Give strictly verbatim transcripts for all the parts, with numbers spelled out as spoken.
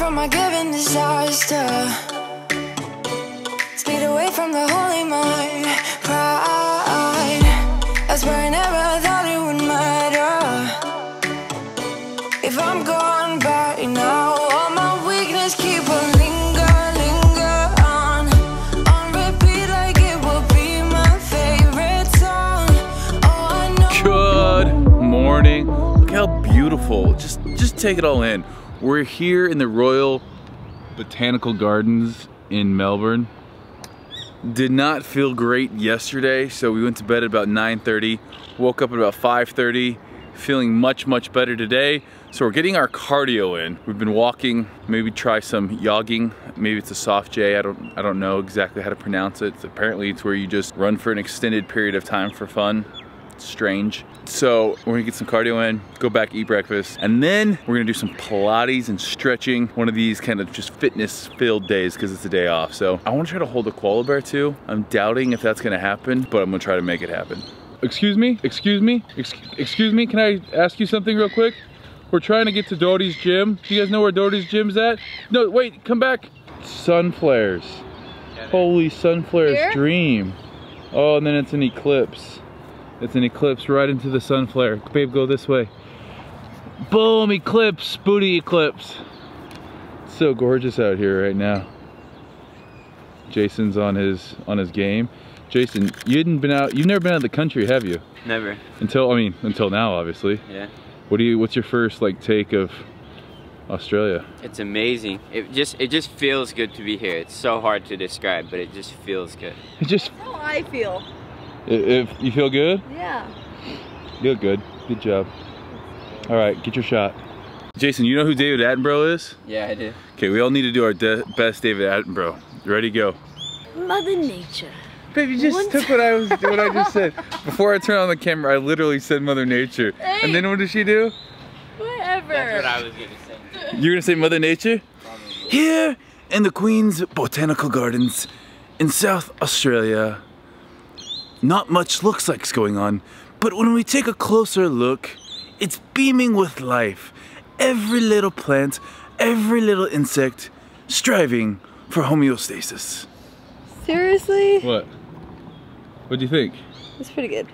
from my given disaster. Speed away from the holy mind, pride. I swear I never thought it would matter. If I'm gone by now, all my weakness keep a linger, linger on. On repeat like it will be my favorite song. Oh, I know. Good morning. Look how beautiful. Just, just take it all in. We're here in the Royal Botanical Gardens in Melbourne. Did not feel great yesterday, so we went to bed at about nine thirty, woke up at about five thirty, feeling much, much better today. So we're getting our cardio in. We've been walking, maybe try some jogging. Maybe it's a soft J, I don't, I don't know exactly how to pronounce it. Apparently it's where you just run for an extended period of time for fun. Strange. So we're gonna get some cardio in, go back, eat breakfast, and then we're gonna do some Pilates and stretching, one of these kind of just fitness-filled days because it's a day off. So I wanna try to hold a koala bear too. I'm doubting if that's gonna happen, but I'm gonna try to make it happen. Excuse me, excuse me, Ex excuse me, can I ask you something real quick? We're trying to get to Dodie's gym. Do you guys know where Dodie's gym's at? No, wait, come back. Sun flares. Holy sun flares Here? Dream. Oh, and then it's an eclipse. It's an eclipse right into the sun flare. Babe, go this way. Boom, eclipse, booty eclipse. It's so gorgeous out here right now. Jason's on his on his game. Jason, you hadn't been out, you've never been out of the country, have you? Never. Until, I mean, until now, obviously. Yeah. What do you, what's your first like take of Australia? It's amazing. It just it just feels good to be here. It's so hard to describe, but it just feels good. It just That's how I feel. If you feel good? Yeah. You look good. Good job. All right, get your shot. Jason, you know who David Attenborough is? Yeah, I do. Okay, we all need to do our best David Attenborough. Ready, go. Mother Nature. Babe, you just Once. took what I was what I just said. Before I turned on the camera, I literally said Mother Nature. Hey. And then what did she do? Whatever. That's what I was gonna say. You were gonna say Mother Nature? Probably. Here in the Queen's Botanical Gardens in South Australia, not much looks like's going on, but when we take a closer look, it's beaming with life. Every little plant, every little insect, striving for homeostasis. Seriously? What? What do you think? It's pretty good.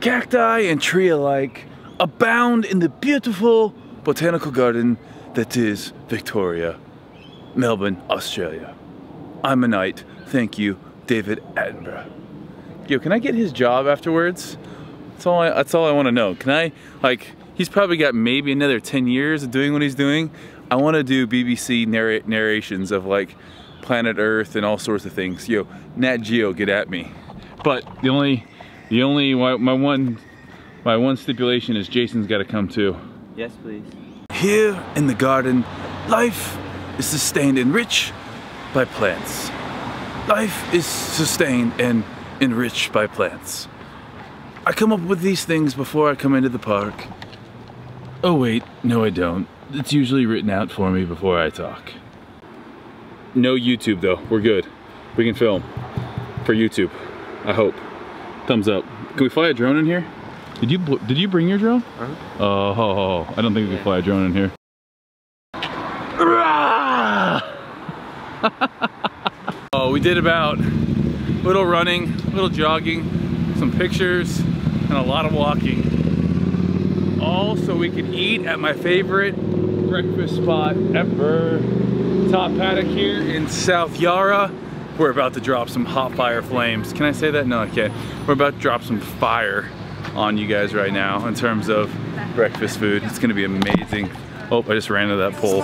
Cacti and tree alike abound in the beautiful botanical garden that is Victoria, Melbourne, Australia. I'm a knight, thank you, David Attenborough. Yo, can I get his job afterwards? That's all I, that's all I want to know. Can I, like, he's probably got maybe another ten years of doing what he's doing. I want to do B B C narr narrations of, like, Planet Earth and all sorts of things. Yo, Nat Geo, get at me. But the only, the only, my, my one, my one stipulation is Jason's got to come too. Yes, please. Here in the garden, life is sustained and rich by plants. Life is sustained and enriched by plants. I come up with these things before I come into the park. Oh wait, no I don't. It's usually written out for me before I talk. No YouTube though, we're good. We can film for YouTube, I hope. Thumbs up. Can we fly a drone in here? Did you did you bring your drone? Uh-huh. Oh, oh, oh, I don't think we can fly a drone in here. Oh, we did about little running, little jogging, some pictures, and a lot of walking. All so we could eat at my favorite breakfast spot ever, Top Paddock here in South Yarra. We're about to drop some hot fire flames. Can I say that? No, I can't. We're about to drop some fire on you guys right now in terms of breakfast food. It's gonna be amazing. Oh, I just ran into that pole.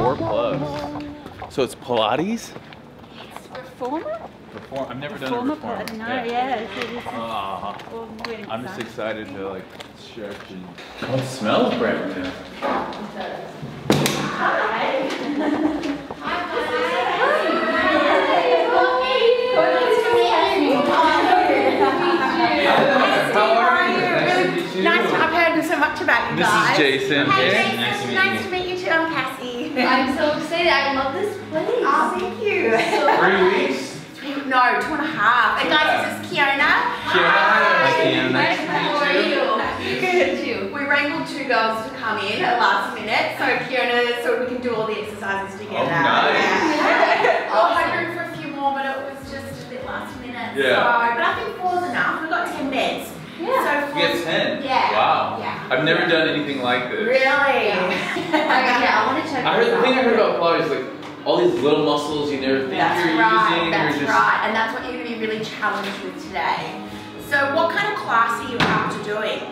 Core Plus. So it's Pilates? It's Reformer? Reform. I've never Reformer done a Reformer. No, yeah. yeah it's, it's, uh, well, I'm just excited to like stretch and... Oh, it smells right now. Hi. Hi. Hi. I'm so excited. I love this place. Oh, thank you. Three weeks? No, two and a half. And guys, this is Kiona. Kiona. Hi. How are you? Good. You. We wrangled two girls to come in at last minute, so Kiona, so we can do all the exercises together. Oh, nice. Yeah. I was hoping for a few more, but it was just a bit last minute. Yeah. So, but I think four's enough. We've got ten beds. Yeah. So four. You get ten? Yeah. Wow. Yeah. I've never done anything like this. Really? Yeah. Okay, I want to check. I heard, think I heard about Pilates, like all these little muscles you never think that's you're right, using. That's you're just... right. And that's what you're going to be really challenged with today. So what kind of class are you up to doing?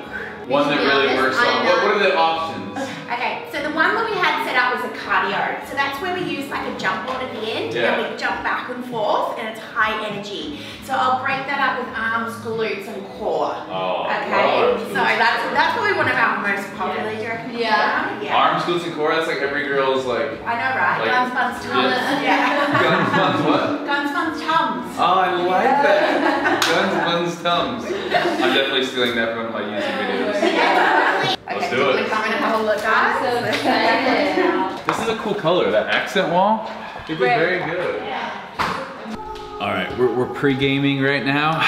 One that really works on. What, what are the options? Okay, so the one that we had set up was a cardio. So that's where we use like a jump board at the end, yeah, and we jump back and forth, and it's high energy. So I'll break that up with arms, glutes, and core. Oh, okay. So that's that's probably one of our most popular, yeah, do you reckon? Yeah. Yeah. Arms, glutes, and core. That's like every girl's like. I know, right? Like, guns, buns, tums. Yes. Yeah. Guns, buns, what? Guns, buns, tums. Oh, I like that. Guns, buns, tums. I'm definitely stealing that from my YouTube videos. Yeah. Okay, let's do so it. Come and have a look, guys. So excited. This is a cool color. That accent wall. It'd be very good. Yeah. All right, we're, we're pre-gaming right now.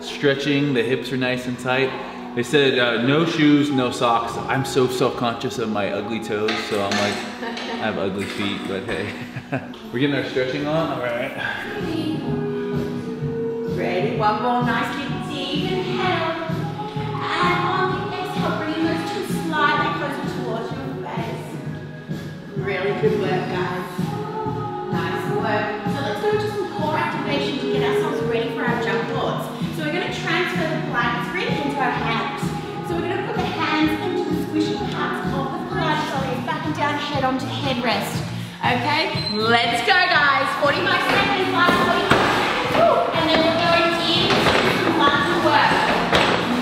Stretching, the hips are nice and tight. They said uh, no shoes, no socks. I'm so self-conscious of my ugly toes, so I'm like, I have ugly feet, but hey. We're getting our stretching on, all right. Ready, one more nice big deep inhale. And on the exhale, bring your legs to slightly closer towards your face. Really good work, guys. Nice work. Activation to get ourselves ready for our jump boards. So we're going to transfer the Pilates grid into our hands. So we're going to put the hands into the squishy parts of the Pilates solid, back and down, head onto head rest. Okay, let's go guys. forty-five seconds, last forty-five seconds. And then we're going into lots of work.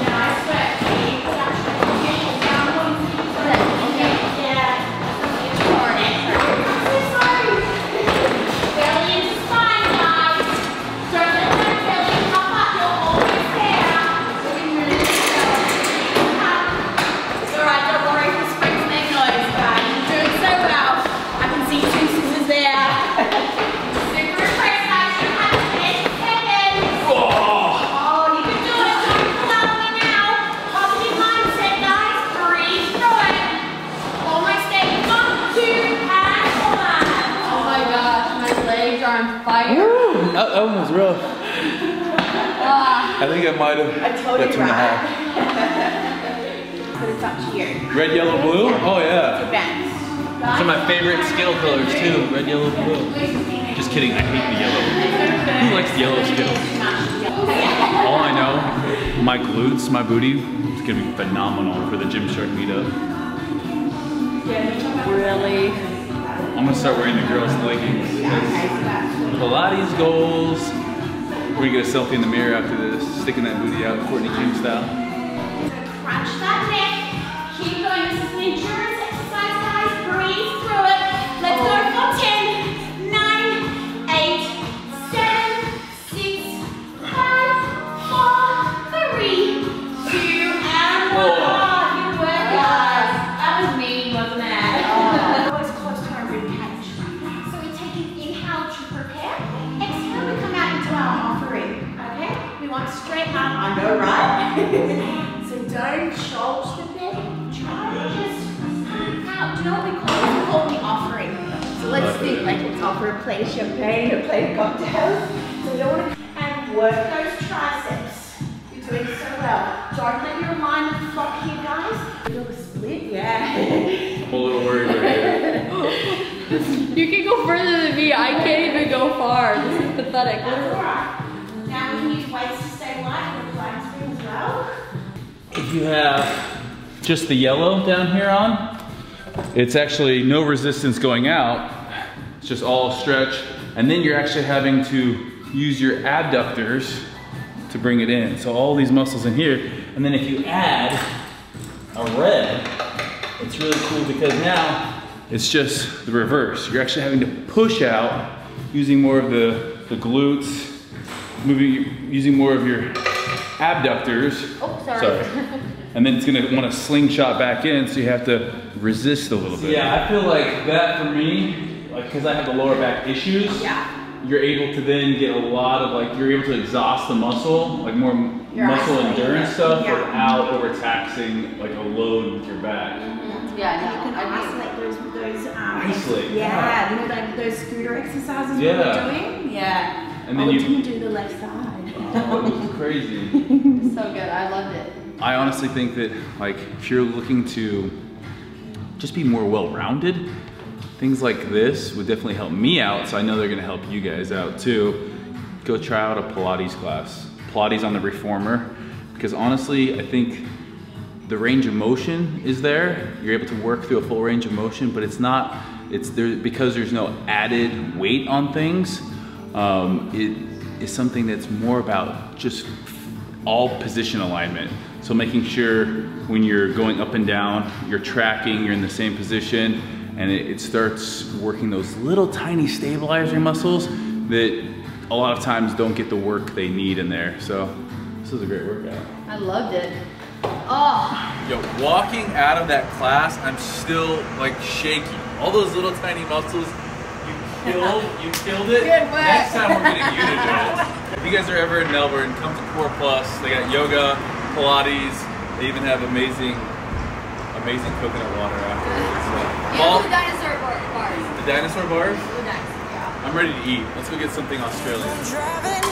Nice work. Was rough. I think I might have. I told you two and a half. But it's up to you. Red, yellow, blue? Oh yeah. Some of my favorite skill colors too. Red, yellow, blue. Just kidding. I hate the yellow. Who likes the yellow skills? All I know, my glutes, my booty, it's gonna be phenomenal for the Gymshark meetup. Really. I'm gonna start wearing the girls' leggings. Pilates goals. We're gonna get a selfie in the mirror after this, sticking that booty out, Courtney King style. Crunch that neck. Keep going. This is an endurance exercise, guys. Breathe through it. Let's go for ten, nine, eight, seven, six, five, four, three, two, and one. Oh. Good work, guys. That was mean, wasn't it? Straight arm, I know, right? So don't shoulder the bed. Try to just stand out. Do you know what we call it? We call the offering. So let's think, like let's offer a plate of champagne, a plate of cocktails. So we don't want to. And work those triceps. You're doing so well. Don't let your alignment flock here, guys. Do a split, yeah. I'm a little worried right here. You can go further than me. I can't even go far. This is pathetic. That's right. Now we can use weights to stay light and apply to spin as well. If you have just the yellow down here on, it's actually no resistance going out. It's just all stretch. And then you're actually having to use your abductors to bring it in. So all these muscles in here. And then if you add a red, it's really cool because now it's just the reverse. You're actually having to push out using more of the, the glutes, moving, using more of your abductors. Oh, sorry. sorry. and then it's going to want to slingshot back in, so you have to resist a little bit. Yeah, I feel like that for me, like, because I have the lower back issues, yeah. you're able to then get a lot of, like, you're able to exhaust the muscle, like more you're muscle endurance it. stuff yeah. without overtaxing, like, a load with your back. Mm-hmm. Yeah, and you can isolate those, those um, isolate. Yeah, you know, like those scooter exercises yeah. we were doing. Yeah. And then oh, you didn't do the left side. Oh, it was crazy. It's so good. I loved it. I honestly think that, like, if you're looking to just be more well-rounded, things like this would definitely help me out. So I know they're going to help you guys out too. Go try out a Pilates class. Pilates on the reformer, because honestly, I think the range of motion is there. You're able to work through a full range of motion, but it's not. It's there because there's no added weight on things. Um, it is something that's more about just all position alignment. So making sure when you're going up and down, you're tracking, you're in the same position, and it, it starts working those little tiny stabilizer muscles that a lot of times don't get the work they need in there. So this is a great workout. I loved it. Oh. Yo, walking out of that class, I'm still like shaking. All those little tiny muscles. Killed, you killed it. Good work. Next time we're getting you to do it. If you guys are ever in Melbourne, come to Core Plus. They got yoga, Pilates. They even have amazing, amazing coconut water afterwards. So, yeah, Paul, the dinosaur bars. The dinosaur bars? The dinosaur, yeah. I'm ready to eat. Let's go get something Australian.